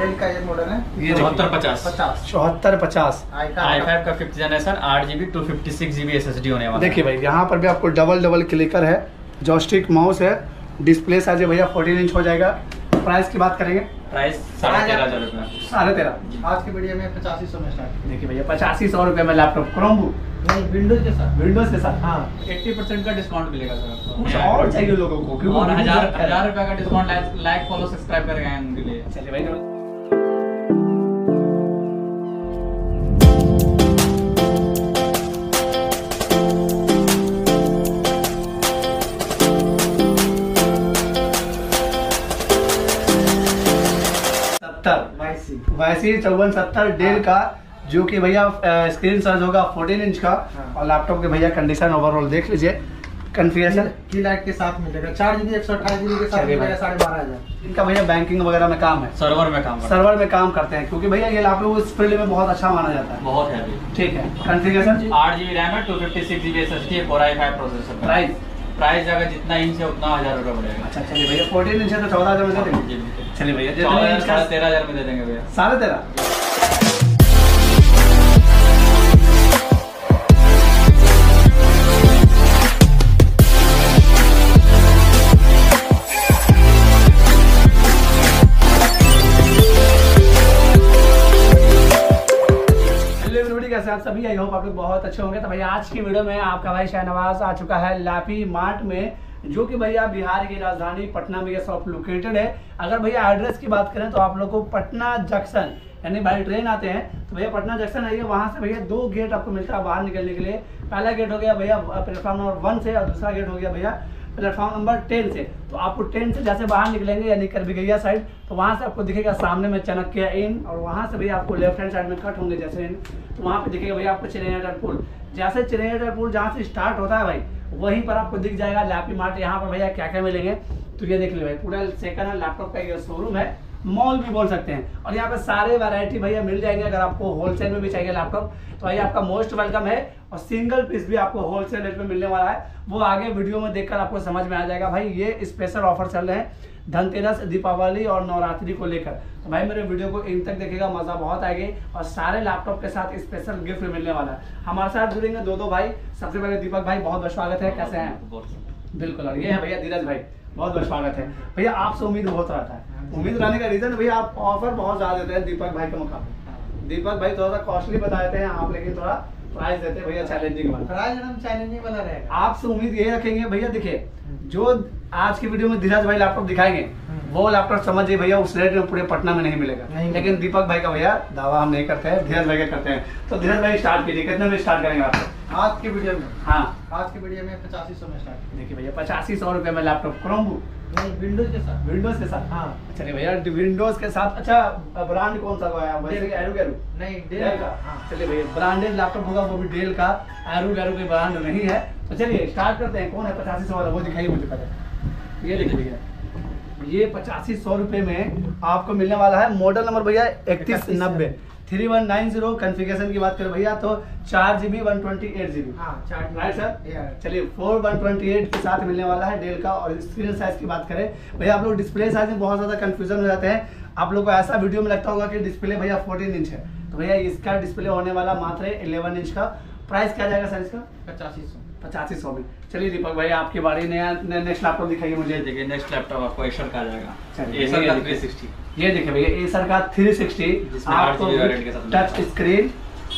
Del का ये model है, ये 7450 i5 का 5th generation 8GB 256GB SSD होने वाला। देखिए भाई यहाँ पर भी आपको डबल क्लिकर है, जॉयस्टिक माउस है, डिस्प्ले साइज है भैया 14 इंच हो जाएगा। प्राइस की बात करेंगे, प्राइस 13,500 13,500 आज की वीडियो में 8500 में स्टार्ट। देखिए भैया 8500 रुपये में लैपटॉप क्रोमबुक नहीं, विंडोज के साथ हाँ 80% का डिस्काउंट मिलेगा सर आपको। कुछ और चाहिए लोगों को क्योंकि 1000 रुपये का डिस्काउंट लाइक फॉलो सब्सक्राइब कर गए उनके लिए। चलिए भाई वैसे 5470 डेल का जो कि भैया स्क्रीन साइज होगा 14 इंच का और लैपटॉप के भैया कंडीशन ओवरऑल देख लीजिए, कन्फिगरेशन की लाइट के साथ मिलेगा, 4GB 128GB के साथ मिलेगा 12,500। इनका भैया बैंकिंग वगैरह में काम है, सर्वर में काम करते हैं क्योंकि भैया ये लैपटॉप उस फील्ड में बहुत अच्छा माना जाता है, बहुत है। ठीक है, कन्फिगरेशन 8GB रैम है, 256GB SSD, Core i5 processor. Price अगर जितना इंच है उतना 1000 रुपये बढ़ेगा। अच्छा चलिए भैया 14 इंच है तो 14,000 में दे देंगे। चलिए भैया 13,500 में दे देंगे भैया, 13,000। कैसे आप सभी, आई होप आप लोग बहुत अच्छे होंगे। तो भैया आज की वीडियो में आपका भाई शाहनवाज आ चुका है लैपी मार्ट में, जो कि भैया बिहार की राजधानी पटना में यह शॉप लोकेटेड है। अगर भैया एड्रेस की बात करें तो आप लोग को पटना जंक्शन यानी बाई ट्रेन आते हैं तो भैया पटना जंक्शन आइए, वहाँ से भैया 2 गेट आपको मिलता है बाहर निकलने के लिए। पहला गेट हो गया भैया प्लेटफॉर्म नंबर 1 से और दूसरा गेट हो गया भैया प्लेटफॉर्म नंबर 10 से। तो आपको 10 से जैसे बाहर निकलेंगे यानी करबिगैया साइड तो वहाँ से आपको दिखेगा सामने में चाणक्य इन, और वहाँ से भैया आपको लेफ्ट हैंड साइड में कट होंगे जैसे इन, तो वहाँ पर दिखेगा भैया आपको चिड़ियाघर पुल, जैसे चिड़ियाघर पुल जहाँ से स्टार्ट होता है भाई वहीं पर आपको दिख जाएगा लैपी मार्ट। यहाँ पर भैया क्या क्या मिलेंगे तो ये देख लीजिए भाई, पूरा सेकंड हैंड लैपटॉप का ये शोरूम है, मॉल भी बोल सकते हैं, और यहाँ पे सारे वैरायटी भैया मिल जाएंगे। अगर आपको होलसेल में भी चाहिए लैपटॉप तो भैया आपका मोस्ट वेलकम है, और सिंगल पीस भी आपको होलसेल रेट में मिलने वाला है, वो आगे वीडियो में देखकर आपको समझ में आ जाएगा। भाई ये स्पेशल ऑफर चल रहे हैं धनतेरस, दीपावली और नवरात्रि को लेकर, तो भाई मेरे वीडियो को इन तक देखेगा, मज़ा बहुत आएगी। और सारे लैपटॉप के साथ स्पेशल गिफ्ट मिलने वाला है। हमारे साथ जुड़ेंगे दो भाई, सबसे पहले दीपक भाई बहुत स्वागत है, कैसे हैं? बिल्कुल। और ये है भैया धीरज भाई, बहुत बहुत स्वागत है भैया। आपसे उम्मीद बहुत रहता है, उम्मीद रहने का रीज़न भैया आप ऑफर बहुत ज़्यादा देते हैं दीपक भाई के मुकाबले। दीपक भाई थोड़ा सा कॉस्टली बताते हैं आप, लेकिन थोड़ा प्राइस देते हैं भैया चैलेंजिंग वाला। प्राइस हम चैलेंजिंग वाला रहेगा, आपसे उम्मीद ये रखेंगे भैया। देखिए जो आज की वीडियो में धीरज भाई लैपटॉप दिखाएंगे वो लैपटॉप समझिए भैया उस रेट में पूरे पटना में नहीं मिलेगा, लेकिन दीपक भाई का भैया दावा हम नहीं करते हैं, धीरज भाई का करते हैं। तो धीरज भाई स्टार्ट कीजिए, कितने में स्टार्ट करेंगे आप आज की वीडियो में? हाँ आज की वीडियो में 8500 में स्टार्ट। देखिए भैया 8500 रुपये में लैपटॉप क्रोमबुक नहीं, विंडोज के साथ हाँ। चलिए भैया विंडोज के साथ, अच्छा ब्रांड कौन सा है? नहीं डेल का। चलिए भैया ब्रांडेड लैपटॉप होगा वो भी डेल का, एरू गैरू के ब्रांड नहीं है। तो चलिए स्टार्ट करते हैं, कौन है 8500 वाला वो दिखाइए मुझे पहले। ये देखिए भैया ये 8500 रुपये में आपको मिलने वाला है, मॉडल नंबर भैया 3190 3190। कॉन्फ़िगरेशन की बात करें भैया तो 4GB 128GB राइट सर। चलिए 4 128 के साथ मिलने वाला है डेल का। और स्क्रीन साइज की बात करें भैया आप लोग डिस्प्ले साइज में बहुत ज़्यादा कन्फ्यूजन हो जाते हैं, आप लोग को ऐसा वीडियो में लगता होगा कि डिस्प्ले भैया 14 इंच है, तो भैया इसका डिस्प्ले होने वाला मात्र 11 इंच का। प्राइस क्या जाएगा सर इसका? 8500 में। चलिए दीपक भाई आपके बारे में नेक्स्ट लैपटॉप दिखाइए मुझे। देखिए नेक्स्ट लैपटॉप आपको एसर का जाएगा, एसर का 360। ये देखिए भैया एसर का 360 आपको टच स्क्रीन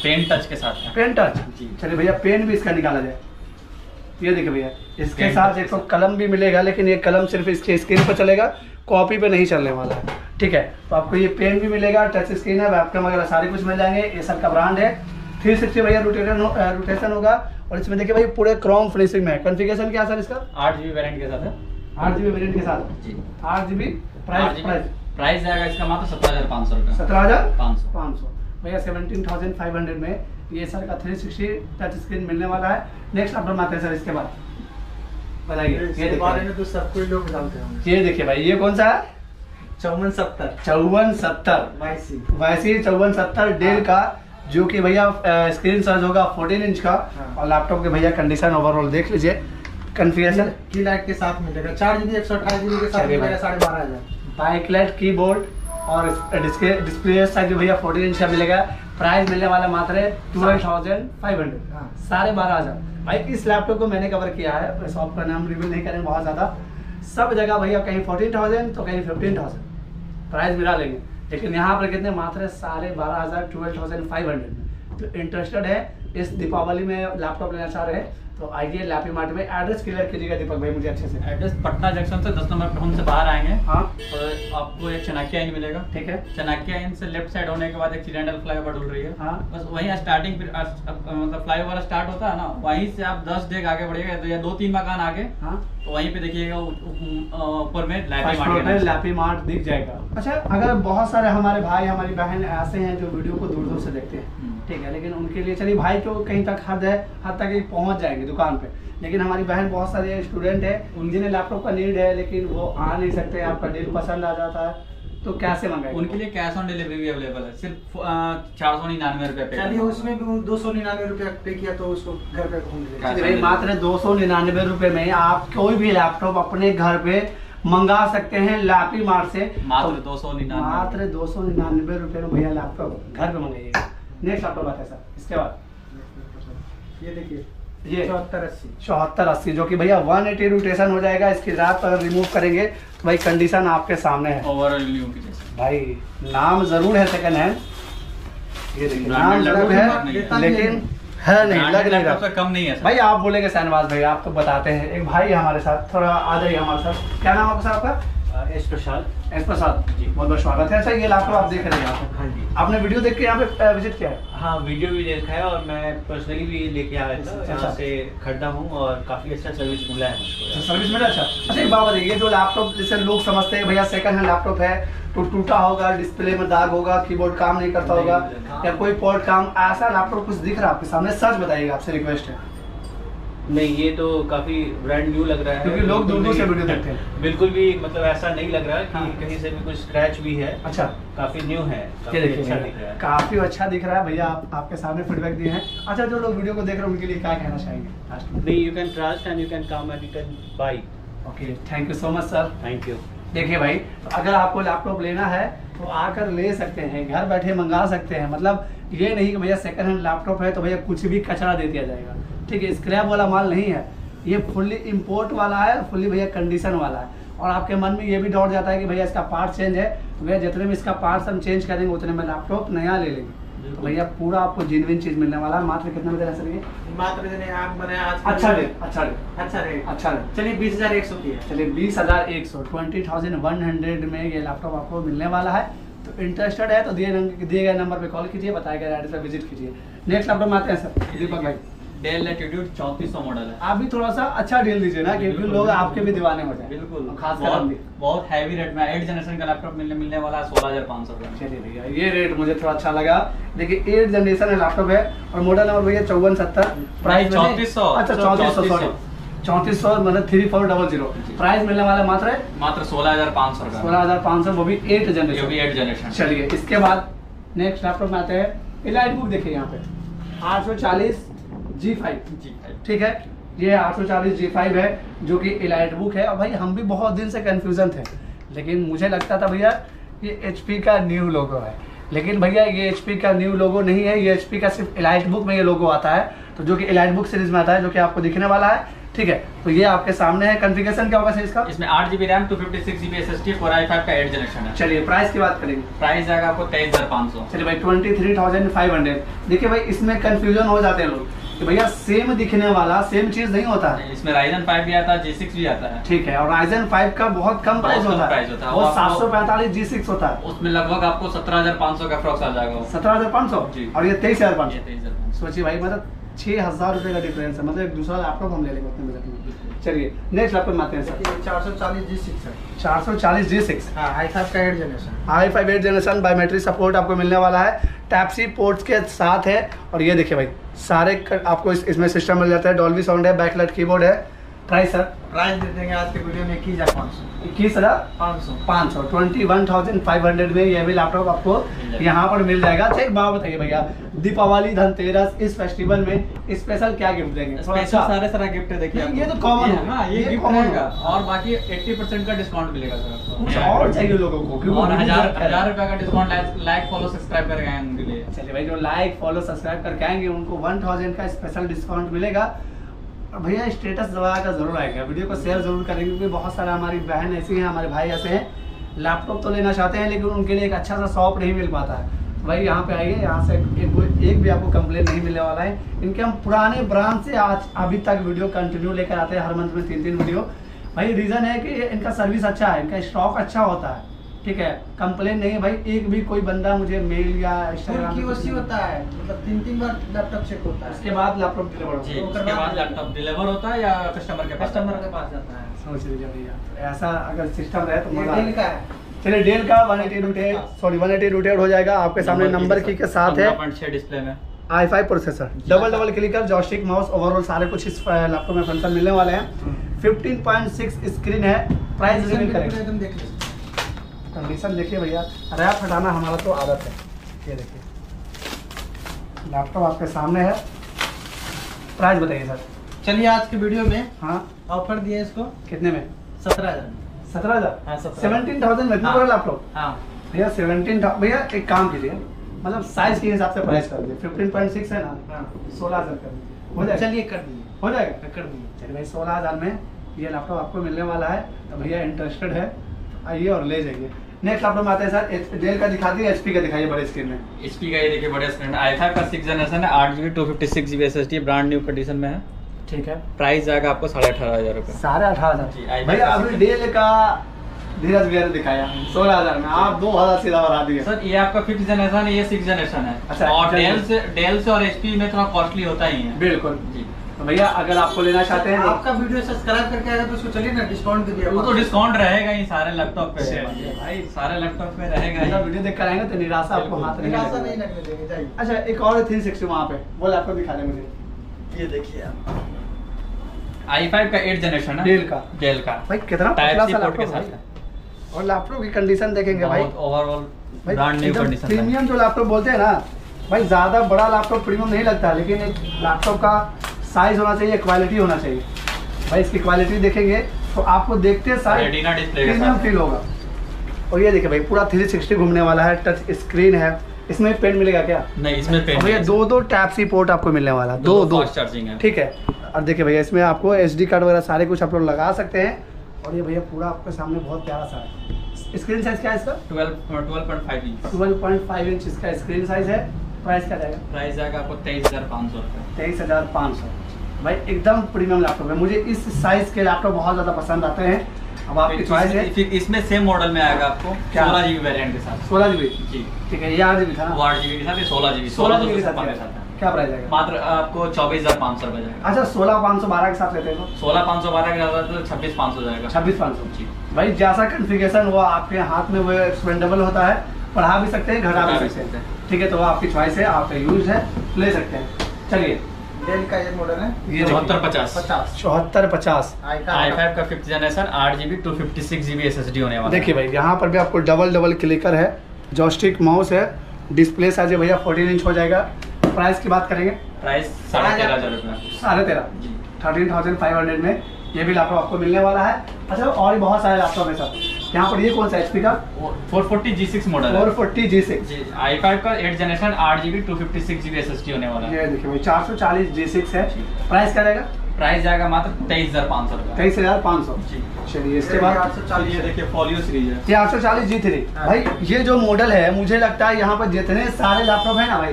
पेन टच के साथ है, पेन टच जी। चलिए भैया पेन भी इसका निकाला जाए, ये देखिए भैया इसके साथ एक कलम भी मिलेगा, लेकिन ये कलम सिर्फ इसके स्क्रीन पर चलेगा, कॉपी पे नहीं चलने वाला है। ठीक है, तो आपको ये पेन भी मिलेगा, टच स्क्रीन है, वैपकम वगैरह सारे कुछ मिल जाएंगे। एसर का ब्रांड है, 360 भैया रोटेशन होगा, और इसमें देखिए भाई पूरे क्रोम फिनिशिंग में। कॉन्फ़िगरेशन क्या सर इसका? 8GB वेरिएंट के साथ है, 8GB वेरिएंट के साथ जी, 8GB। प्राइस जाएगा इसका मात्र 17,500 रुपये, 17,500 भैया 17,500 में ये सर का 360 टच स्क्रीन मिलने वाला है। नेक्स्ट आप बनाते हैं सर इसके बाद बताइए, इसके बारे में तो सब कुछ लोग जानते हैं। ये देखिए भाई ये कौन सा है? 5470 वैसे 5470 डेल का, जो कि भैया स्क्रीन साइज होगा 14 इंच का और लैपटॉप के भैया कंडीशन ओवरऑल देख लीजिए, कन्फिगरेशन की लाइट के साथ मिलेगा, 4GB 128GB के साथ मिलेगा 12,500। बाइक लाइट कीबोर्ड और डिस्प्ले साइज भैया 40 इंच का मिलेगा। प्राइस मिलने वाला मात्र है 12,500, 12,500। भाई इस लैपटॉप को मैंने कवर किया है, अपने शॉप का नाम रिवील नहीं करें बहुत ज़्यादा, सब जगह भैया कहीं 14,000 तो कहीं 15,000 प्राइस मिला लेंगे, लेकिन यहाँ पर कितने मात्र 12,500, 12,500। तो इंटरेस्टेड है इस दीपावली में लैपटॉप लेना चाह रहे हैं तो आइए लैपी मार्ट में। एड्रेस क्लियर कीजिएगा दीपक भाई मुझे अच्छे से। एड्रेस पटना जंक्शन से 10 नंबर प्लेटफॉर्म से बाहर आएंगे, हाँ, और आपको एक चनाकिया इन मिलेगा, ठीक है। चनाकिया इन से लेफ्ट साइड होने के बाद एक सीडेंटल फ्लाईओवर डुल रही है, हाँ, बस वहीं स्टार्टिंग मतलब फ्लाईओवर स्टार्ट होता है ना, वहीं से आप 10 डेग आगे बढ़िएगा तो या 2-3 मकान आगे, हाँ, तो वहीं पे देखिएगा ऊपर में लैपी मार्ट दिख जाएगा। अच्छा, अगर बहुत सारे हमारे भाई हमारी बहन ऐसे हैं जो वीडियो को दूर दूर से देखते हैं, ठीक है, लेकिन उनके लिए चलिए भाई तो कहीं तक हद तक पहुंच जाएंगे दुकान पे, लेकिन हमारी बहन बहुत सारे स्टूडेंट है जिन्हें लैपटॉप का नीड है लेकिन वो आ नहीं सकते, आपका डील पसंद आ जाता है तो कैसे मंगाएं? उनके लिए कैश ऑन डिलीवरी भी अवेलेबल है, सिर्फ 499 रुपये पे। चलिए उसमें भी 299 रुपया पे किया तो उसको घर पे होम डिलीवरी मात्र 299 रुपये में आप कोई भी लैपटॉप अपने घर पे मंगा सकते हैं लैपी मार्ट से, मात्र 299 रुपये में भैया लैपटॉप घर पे मंगाइएगा। नेक्स्ट आपको बात है सर, इसके बाद ये देखिए 7480 जो कि भैया 180 रोटेशन हो जाएगा, इसकी रात अगर रिमूव करेंगे तो भाई कंडीशन आपके सामने है, ओवरऑल न्यू कंडीशन। भाई नाम जरूर है सेकंड हैंड, ये देखिए नाम जरूर है लेकिन है नहीं, लग नहीं रहा, कम नहीं है भाई। आप बोलेंगे शहनवाज भाई आप तो बताते हैं। एक भाई हमारे साथ थोड़ा आ जाइए हमारे साथ, क्या नाम आपका आपका? एस प्रसाद जी, बहुत बहुत स्वागत है। अच्छा ये लैपटॉप आप देख रहे हैं आप, हाँ जी, आपने वीडियो देख के यहाँ पे विजिट किया है? हाँ, वीडियो भी देखा है और मैं पर्सनली भी लेके आया था, यहाँ से खरीदा हूँ और काफ़ी अच्छा सर्विस मिला है मुझको, सर्विस मिला अच्छा। अच्छा एक बात बताइए, जो लैपटॉप जैसे लोग समझते हैं भैया सेकंड हैंड लैपटॉप है तो टूटा होगा, डिस्प्ले में दाग होगा, कीबोर्ड काम नहीं करता होगा या कोई पोर्ट काम, ऐसा लैपटॉप कुछ दिख रहा है आपके सामने? सच बताइएगा, आपसे रिक्वेस्ट है। नहीं, ये तो काफी ब्रांड न्यू लग रहा है क्योंकि लोग दूर-दूर से वीडियो देखते हैं, बिल्कुल भी मतलब ऐसा नहीं लग रहा है कि हाँ, कहीं से भी कुछ स्क्रैच भी है। अच्छा, काफी न्यू है, काफी अच्छा दिख रहा है भैया, आपके सामने फीडबैक दिए हैं। अच्छा जो लोग वीडियो को देख रहे हैं उनके लिए क्या कहना चाहेंगे? नहीं, you can trust and you can come and you can buy. Okay, thank you so much sir, thank you. देखिए भाई, अगर आपको लैपटॉप लेना है तो आकर ले सकते हैं, घर बैठे मंगा सकते हैं, मतलब ये नहीं कि भैया सेकंड हैंड लैपटॉप है तो भैया कुछ भी कचरा दे दिया जाएगा, ठीक है, स्क्रैप वाला माल नहीं है, ये फुल्ली इंपोर्ट वाला है, फुल्ली भैया कंडीशन वाला है। और आपके मन में ये भी डॉट जाता है कि भैया इसका पार्ट चेंज है तो भैया जितने भी इसका पार्ट्स हम चेंज करेंगे उतने में लैपटॉप नया ले लेंगे, तो भैया पूरा आपको जेन्युइन चीज मिलने वाला है। मात्र कितने में देना चाहिए? अच्छा, चलिए 20,100 की है, चलिए 20,100 20,100 में ये लैपटॉप आपको मिलने वाला है। तो इंटरेस्टेड है तो दिए गए नंबर पे कॉल कीजिए, बताया गया एड्रेस पे विजिट कीजिए। नेक्स्ट लैपटॉप में आते हैं सर, दीपक भाई, डेल एटीट्यूड 3400 मॉडल है, आप भी थोड़ा सा अच्छा डील दीजिए ना क्योंकि लोग आपके भी दीवाने हो जाए। बिल्कुल, खासकर बहुत हैवी रेट में 8 जनरेशन का लैपटॉप मिलने वाला है 16,500। चलिए भैया ये रेट मुझे थोड़ा अच्छा लगा, देखिए 8 जनरेशन का लैपटॉप है और मॉडल नंबर भैया 5470, प्राइस 3400। अच्छा 3400, सॉरी 3400 मतलब 3400। प्राइस मिलने वाला मात्र है मात्र 16,500 का, 16,500, वो भी 8 जनरेशन। चलिए इसके बाद नेक्स्ट लैपटॉप में आते हैं, एलाइट बुक। देखिए यहाँ पे 840 G5, ठीक है, ये 840 G5 है जो कि एलाइट बुक है। और भाई हम भी बहुत दिन से कंफ्यूजन थे, लेकिन मुझे लगता था भैया ये HP का न्यू लोगो है, लेकिन भैया ये HP का न्यू लोगो नहीं है, ये HP का सिर्फ एलाइट बुक में ये लोगो आता है, तो जो कि एलाइट बुक सीरीज में आता है, जो कि आपको दिखने वाला है, ठीक है। तो ये आपके सामने है, कॉन्फ़िगरेशन क्या होगा इसका? इसमें 8 GB RAM, 256 GB SSD, 4i5 का 8 जनरेशन है। चलिए प्राइस की बात करेंगे, प्राइस आएगा आपको 23,500। चलिए भाई 23,500। देखिए भाई इसमें कंफ्यूजन हो जाते हैं लोग कि भैया सेम दिखने वाला सेम चीज नहीं होता है, इसमें Ryzen 5 भी आता है, G6 भी आता है, ठीक है, और Ryzen 5 का बहुत कम प्राइस होता है, वो 745 G6 होता है, उसमें लगभग आपको 17,500 का फ्रॉक्स आ जाएगा, 17,500 जी, और ये 23,500। सोचिए भाई, मतलब 6,000 रुपये का डिफरेंस है, मतलब एक दूसरा लैपटॉप हम ले लेंगे उतने बजट में। चलिए नेक्स्ट लैपटॉप में आते हैं सर, 440 G6 है, 440 G6, i5 का 8 generation, i5 8 generation, biometric support आपको मिलने वाला है, टाइप-सी पोर्ट्स के साथ है, और ये देखिए भाई सारे आपको इसमें सिस्टम मिल जाता है, डॉल्बी साउंड है, बैकलाइट कीबोर्ड है, प्राइस सर प्राइस दे देंगे आज के वीडियो में 21,500 21,500 में यह भी लैपटॉप आपको यहाँ पर मिल जाएगा। अच्छा एक बात बताइए भैया, दीपावली धनतेरस इस फेस्टिवल में स्पेशल क्या गिफ्ट देंगे? सारे सारा गिफ्ट है, देखिए ये तो कॉमन है ना, ये गिफ्ट रहेगा और बाकी 80% का डिस्काउंट मिलेगा सर आपको। कुछ और चाहिए लोगों को और 1000 रुपए का डिस्काउंट लाइक फॉलो सब्सक्राइब करके आएंगे उनके लिए। चलिए भाई, जो लाइक फॉलो सब्सक्राइब करके आएंगे उनको 1000 का स्पेशल डिस्काउंट मिलेगा। भैया स्टेटस दबा कर जरूर आएगा, वीडियो को शेयर जरूर करेंगे क्योंकि बहुत सारा हमारी बहन ऐसी हैं, हमारे भाई ऐसे हैं, लैपटॉप तो लेना चाहते हैं लेकिन उनके लिए एक अच्छा सा शॉप नहीं मिल पाता है। तो भाई यहाँ पे आइए, यहाँ से एक भी आपको कंप्लेंट नहीं मिलने वाला है। इनके हम पुराने ब्रांच से आज अभी तक वीडियो कंटिन्यू लेकर आते हैं, हर मंथ में 3-3 वीडियो। भाई रीज़न है कि इनका सर्विस अच्छा है, इनका स्टॉक अच्छा होता है, ठीक है, कंप्लेन नहीं है भाई। एक भी कोई बंदा मुझे मेल या इंस्टाग्राम होता है मतलब 3-3 बार लैपटॉप चेक होता है, उसके बाद लैपटॉप डिलीवर होता है, उसके बाद लैपटॉप डिलीवर होता है या कस्टमर के पास जाता है। समझ लीजिए भैया, तो ऐसा अगर सिस्टम रहे तो मजा आएगा। चलिए डेल का 180 रूटेड हो जाएगा आपके सामने, नंबर की के साथ है, डिस्प्ले में i5 processor, double clicker, joystick, mouse, overall सारे कुछ इस लैपटॉप में फंक्शन मिलने वाले हैं। 15.6 स्क्रीन है। प्राइस रिवील कंडीशन देखिए भैया, रैप हटाना हमारा तो आदत है। ये देखिए लैपटॉप आपके सामने है, प्राइस बताइए सर। चलिए आज के वीडियो में हाँ ऑफर दिए इसको कितने में? 17,000 17,000 में इतना बड़ा लैपटॉप। हाँ भैया 17,000, भैया एक काम कीजिए मतलब साइज के हिसाब से प्राइस कर दीजिए, 15.6 है ना, 16,000 कर दीजिए, हो जाएगा। चलिए कर दीजिए, हो जाएगा, कर दीजिए। चलिए भाई 16,000 में ये लैपटॉप आपको मिलने वाला है, तो भैया इंटरेस्टेड है आइए और ले जाइए। नेक्स्ट लैपटॉप में आते हैं सर, डेल का दिखा दिए, एचपी का दिखाइए बड़े स्क्रीन में। एचपी का ये देखिए बड़े स्क्रीन, i5 का 6th जनरेशन है, 8GB 256GB SSD brand new condition में है, ठीक है। प्राइस जाएगा आपको 18,500 रुपये 18,500। भैया आपने डेल का धीरज भैया ने दिखाया 16,000 में, आप 2,000 सीधा बढ़ा दिए सर। ये आपका 5th जनरेशन है, ये 6th जनरेशन है। अच्छा, और डेल से और एचपी में थोड़ा कॉस्टली होता ही है, बिल्कुल जी। भैया अगर आपको लेना चाहते हैं आपका वीडियो सब्सक्राइब करके आएगा तो उसको चलिए ना डिस्काउंट दे दिया, वो तो डिस्काउंट रहेगा ही सारे लैपटॉप पे भाई, सारे लैपटॉप पे रहेगा। अगर वीडियो देख कर आएंगे तो निराशा आपको हाथ नहीं, निराशा नहीं लगने देंगे, जाइए। अच्छा एक और 360 वहाँ पे वो लैपटॉप दिखा दें मुझे, ये देखिए आप i5 का 8th जनरेशन है, डेल का भाई कितना पतला सा लैपटॉप है, और लैपटॉप की कंडीशन देखेंगे भाई, overall brand new condition, premium जो लैपटॉप बोलते हैं ना भाई, ज्यादा बड़ा लैपटॉप प्रीमियम नहीं लगता लेकिन एक लैपटॉप का साइज होना चाहिए, क्वालिटी होना चाहिए। भाई इसकी क्वालिटी देखेंगे तो आपको देखते साइज फील होगा। और ये देखिए भाई पूरा 360 घूमने वाला है, टच स्क्रीन है, इसमें पेन मिलेगा क्या? नहीं, इसमें पेन भैया 2 टाइप सी पोर्ट आपको मिलने वाला, 2 चार्जिंग है, ठीक है। और देखिए भैया इसमें आपको SD कार्ड वगैरह सारे कुछ आप लोग लगा सकते हैं। और ये भैया पूरा आपके सामने बहुत प्यारा सा है, स्क्रीन साइज क्या है इसका? 12.5 इंच इसका स्क्रीन साइज है। प्राइस क्या जाएगा? प्राइस जाएगा आपको 23,500 रुपये 23,500। भाई एकदम प्रीमियम लैपटॉप है, मुझे इस साइज के लैपटॉप बहुत ज़्यादा पसंद आते हैं। अब आपकी चॉइस है, फिर इसमें सेम मॉडल में आएगा आपको 16GB वेरिएंट के साथ, 16GB जी, ठीक है। ये 8GB था ना, 8GB के साथ 16GB के साथ क्या प्राइस आएगा? मात्र आपको 24,500 रुपये जाएगा। अच्छा 16,512 के साथ लेते हैं, 16,512 के साथ 26,500 जाएगा, 26,500 जी। भाई जैसा कॉन्फ़िगरेशन वो आपके हाथ में वो एक्सपेंडेबल होता है, पढ़ा भी सकते हैं, घटा भी सकते हैं, ठीक है। तो आपकी चॉइस है, आपका यूज है, ले सकते हैं। चलिए डेल का ये मॉडल है, ये 7450 i5 का 5th generation, 8GB 256GB SSD होने वाला। देखिए भाई यहाँ पर भी आपको डबल क्लिकर है, जॉयस्टिक, माउस है, डिस्प्ले साइज भैया 14 इंच हो जाएगा। प्राइस की बात करेंगे, प्राइस 13,500 रुपये 13,500 13,500 में ये भी लैपटॉप आपको मिलने वाला है। अच्छा और भी बहुत सारे लैपटॉप है सर यहाँ पर, ये कौन सा HP का? 440G6 मॉडल, 440G6 i5 का 8th generation, 8GB 256GB SSD होने वाला है। ये देखिए भाई 440G6 है। प्राइस क्या रहेगा? प्राइस जाएगा मात्र 23,500 रुपये 23,500 जी। चलिए इसके बाद 840, ये देखिए फोलियो सीरीज है, 840G3। भाई ये जो मॉडल है मुझे लगता है यहाँ पर जितने सारे लैपटॉप है ना भाई,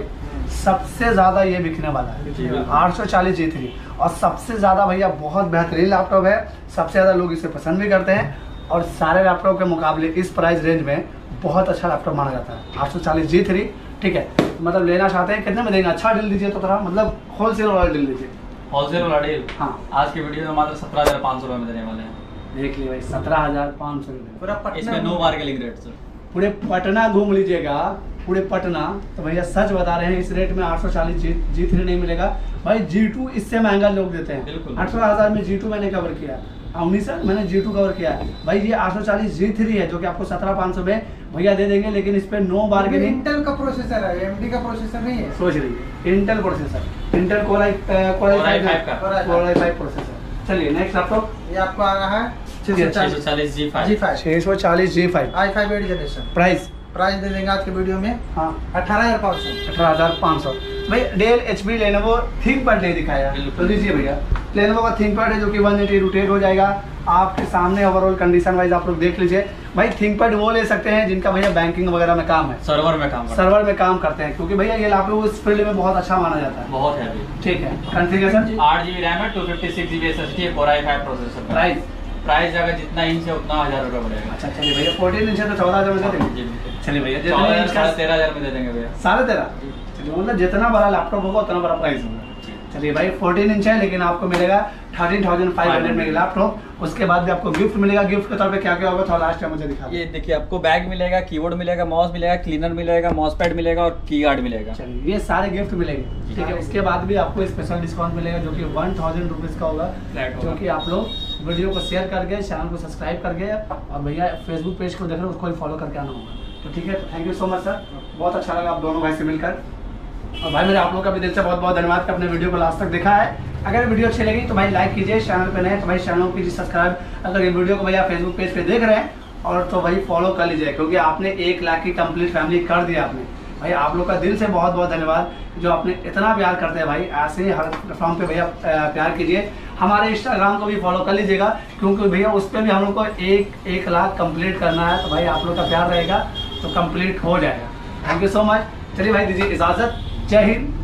सबसे ज़्यादा ये बिकने वाला है 840G3, और सबसे ज़्यादा भैया बहुत बेहतरीन लैपटॉप है, सबसे ज़्यादा लोग इसे पसंद भी करते हैं, और सारे लैपटॉप के मुकाबले इस प्राइस रेंज में बहुत अच्छा लैपटॉप माना जाता है 840G3, ठीक है। मतलब लेना चाहते हैं कितने में देंगे? अच्छा डील दीजिए तो थोड़ा, मतलब होलसेल वाला डील दीजिए, होलसेल वाला डील। हाँ आज की वीडियो में मात्र 17,500 रुपये में देने वाले हैं। देख लिए भाई 17,500 रुपये, इसमें नो मार्केटिंग रेट सर, पूरे पटना घूम लीजिएगा, पूरे पटना, तो भैया सच बता रहे हैं इस रेट में 840 G3 नहीं मिलेगा भाई। G2 इससे महंगा लोग देते हैं, 800,000 में G2 मैंने कवर किया, 19,000 मैंने G2 कवर किया है भाई। ये 840 G3 है जो कि आपको 17,500 में भैया दे देंगे, लेकिन इस पे नो बार्गेनिंग। इंटेल का प्रोसेसर है, AMD का प्रोसेसर नहीं है, सोच रही Intel processor, Intel core i5 processor. चलिए नेक्स्ट लैपटॉप, ये आपको आ रहा है 640 G5 i5 8 जनरेशन। प्राइस दे देंगे आज के वीडियो में, हाँ 18,500 भाई। Dell, HP, Lenovo ThinkPad नहीं दिखाया, तो दीजिए भैया। Lenovo का थिंक पैड है जो कि 180 रोटेट हो जाएगा आपके सामने। ओवरऑल कंडीशन वाइज आप लोग देख लीजिए भाई। थिंक पैड वो ले सकते हैं जिनका भैया बैंकिंग वगैरह में काम है, सर्वर में काम करते हैं, क्योंकि भैया ये आप लोग इस फील्ड में बहुत अच्छा माना जाता है, बहुत है। ठीक है, कॉन्फ़िगरेशन 8GB रैम है, 256GB SSD, Core i5 processor. Price अगर जितना इंच है उतना 1,000 रुपये बढ़ेगा। अच्छा चलिए भैया, 14 इंच है तो 14,000 में दे देंगे। चलिए भैया 13,000 में दे देंगे भैया, 13,500। चलिए मतलब जितना बड़ा लैपटॉप होगा उतना बड़ा प्राइस होगा। चलिए भाई 14 इंच है लेकिन आपको मिलेगा 13,500 में लैपटॉप। उसके बाद भी आपको गिफ्ट मिलेगा। गिफ्ट के तौर पे क्या क्या होगा थोड़ा लास्ट टाइम मुझे दिखा। ये देखिए आपको बैग मिलेगा, कीबोर्ड मिलेगा, माउस मिलेगा, क्लीनर मिलेगा, माउस पैड मिलेगा और की गार्ड मिलेगा। चलिए ये सारे गिफ्ट मिलेंगे, ठीक है। उसके बाद भी आपको स्पेशल डिस्काउंट मिलेगा जो कि 1,000 रुपीज़ का होगा, जो कि आप लोग वीडियो को शेयर करके चैनल को सब्सक्राइब करके और भैया फेसबुक पेज को देख रहे हो उसको फॉलो करके आना होगा। तो ठीक है, तो thank you so much sir, बहुत अच्छा लगा आप दोनों भाई से मिलकर। और भाई मेरे आप लोगों का भी दिल से बहुत बहुत धन्यवाद कि अपने वीडियो को लास्ट तक देखा है। अगर वीडियो अच्छी लगी तो भाई लाइक कीजिए, चैनल पर नए तो भाई चैनल को कीजिए सब्सक्राइब। अगर ये वीडियो को भैया फेसबुक पेज पे देख रहे हैं और तो भाई फॉलो कर लीजिए, क्योंकि आपने 1 लाख की कंप्लीट फैमिली कर दिया आपने। भाई आप लोग का दिल से बहुत बहुत धन्यवाद जो आपने इतना प्यार करते हैं भाई। ऐसे ही हर प्लेटफॉर्म पे भैया प्यार कीजिए। हमारे इंस्टाग्राम को भी फॉलो कर लीजिएगा, क्योंकि भैया उस पर भी हम लोग को 1 लाख कंप्लीट करना है। तो भाई आप लोग का प्यार रहेगा तो कंप्लीट हो जाएगा। Thank you so much. चलिए भाई दीजिए इजाज़त। जय हिंद।